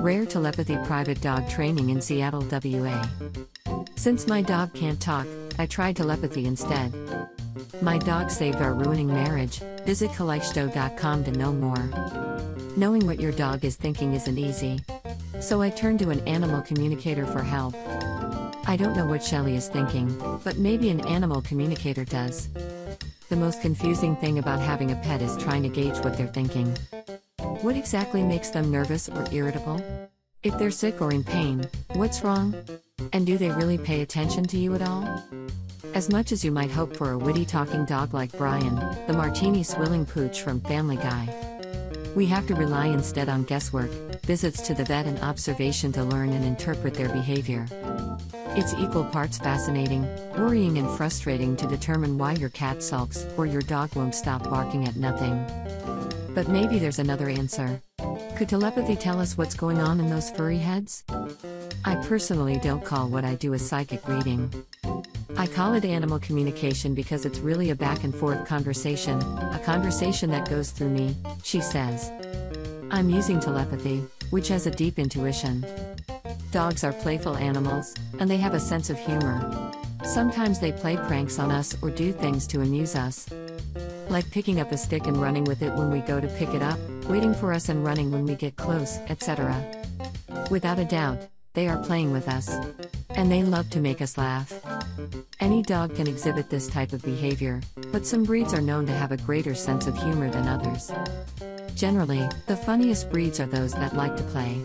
Rare telepathy private dog training in Seattle WA. Since my dog can't talk, I tried telepathy instead. My dog saved our ruining marriage. Visit Kaleishto.com to know more. Knowing what your dog is thinking isn't easy. So I turned to an animal communicator for help. I don't know what Shelley is thinking, but maybe an animal communicator does. The most confusing thing about having a pet is trying to gauge what they're thinking. What exactly makes them nervous or irritable? If they're sick or in pain, what's wrong? And do they really pay attention to you at all? As much as you might hope for a witty talking dog like Brian, the martini-swilling pooch from Family Guy. We have to rely instead on guesswork, visits to the vet and observation to learn and interpret their behavior. It's equal parts fascinating, worrying and frustrating to determine why your cat sulks or your dog won't stop barking at nothing. But maybe there's another answer. Could telepathy tell us what's going on in those furry heads? I personally don't call what I do a psychic reading. I call it animal communication because it's really a back and forth conversation, a conversation that goes through me, she says. I'm using telepathy, which has a deep intuition. Dogs are playful animals, and they have a sense of humor. Sometimes they play pranks on us or do things to amuse us. Like picking up a stick and running with it when we go to pick it up, waiting for us and running when we get close, etc. Without a doubt, they are playing with us. And they love to make us laugh. Any dog can exhibit this type of behavior, but some breeds are known to have a greater sense of humor than others. Generally, the funniest breeds are those that like to play.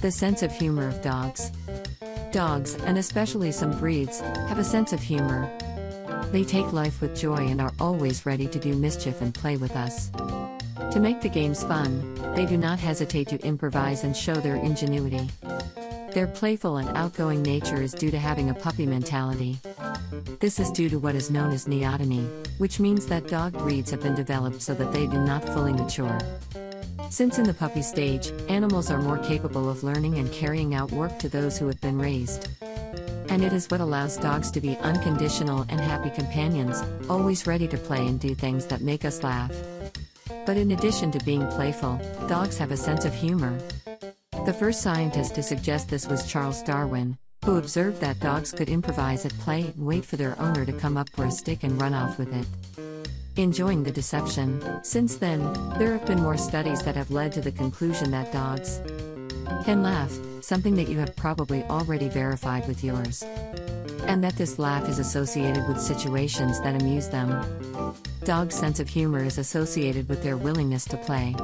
The sense of humor of dogs. Dogs, and especially some breeds, have a sense of humor. They take life with joy and are always ready to do mischief and play with us. To make the games fun, they do not hesitate to improvise and show their ingenuity. Their playful and outgoing nature is due to having a puppy mentality. This is due to what is known as neoteny, which means that dog breeds have been developed so that they do not fully mature. Since in the puppy stage, animals are more capable of learning and carrying out work to those who have been raised. And it is what allows dogs to be unconditional and happy companions, always ready to play and do things that make us laugh. But in addition to being playful, dogs have a sense of humor. The first scientist to suggest this was Charles Darwin, who observed that dogs could improvise at play and wait for their owner to come up for a stick and run off with it. Enjoying the deception, since then, there have been more studies that have led to the conclusion that dogs can laugh, something that you have probably already verified with yours. And that this laugh is associated with situations that amuse them. Dogs' sense of humor is associated with their willingness to play.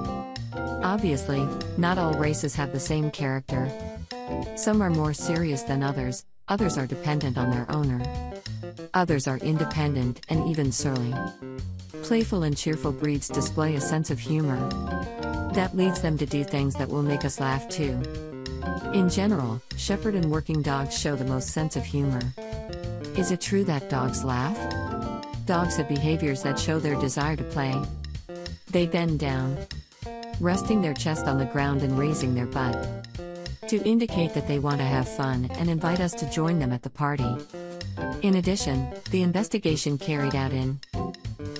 Obviously, not all races have the same character. Some are more serious than others, others are dependent on their owner. Others are independent and even surly. Playful and cheerful breeds display a sense of humor. That leads them to do things that will make us laugh too. In general, shepherd and working dogs show the most sense of humor. Is it true that dogs laugh? Dogs have behaviors that show their desire to play. They bend down, resting their chest on the ground and raising their butt, to indicate that they want to have fun and invite us to join them at the party. In addition, the investigation carried out in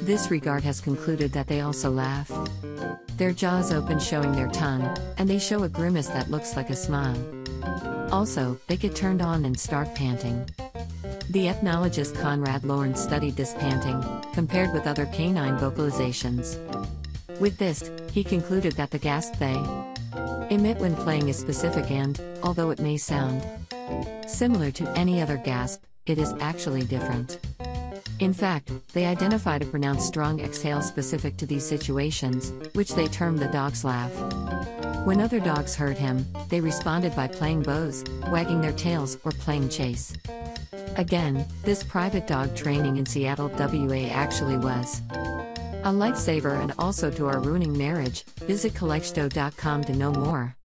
this regard has concluded that they also laugh. Their jaws open, showing their tongue, and they show a grimace that looks like a smile. Also, they get turned on and start panting. The ethnologist Konrad Lorenz studied this panting, compared with other canine vocalizations. With this, he concluded that the gasp they emit when playing is specific and, although it may sound similar to any other gasp, it is actually different. In fact, they identified a pronounced strong exhale specific to these situations, which they termed the dog's laugh. When other dogs heard him, they responded by playing bows, wagging their tails, or playing chase. Again, this private dog training in Seattle WA actually was a lifesaver and also to our ruining marriage. Visit Kaleishto.com to know more.